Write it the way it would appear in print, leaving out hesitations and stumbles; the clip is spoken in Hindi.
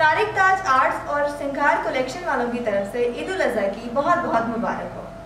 तारिक ताज आर्ट्स और सिंगार कलेक्शन वालों की तरफ से ईद उल अज़हा की बहुत बहुत मुबारक हो।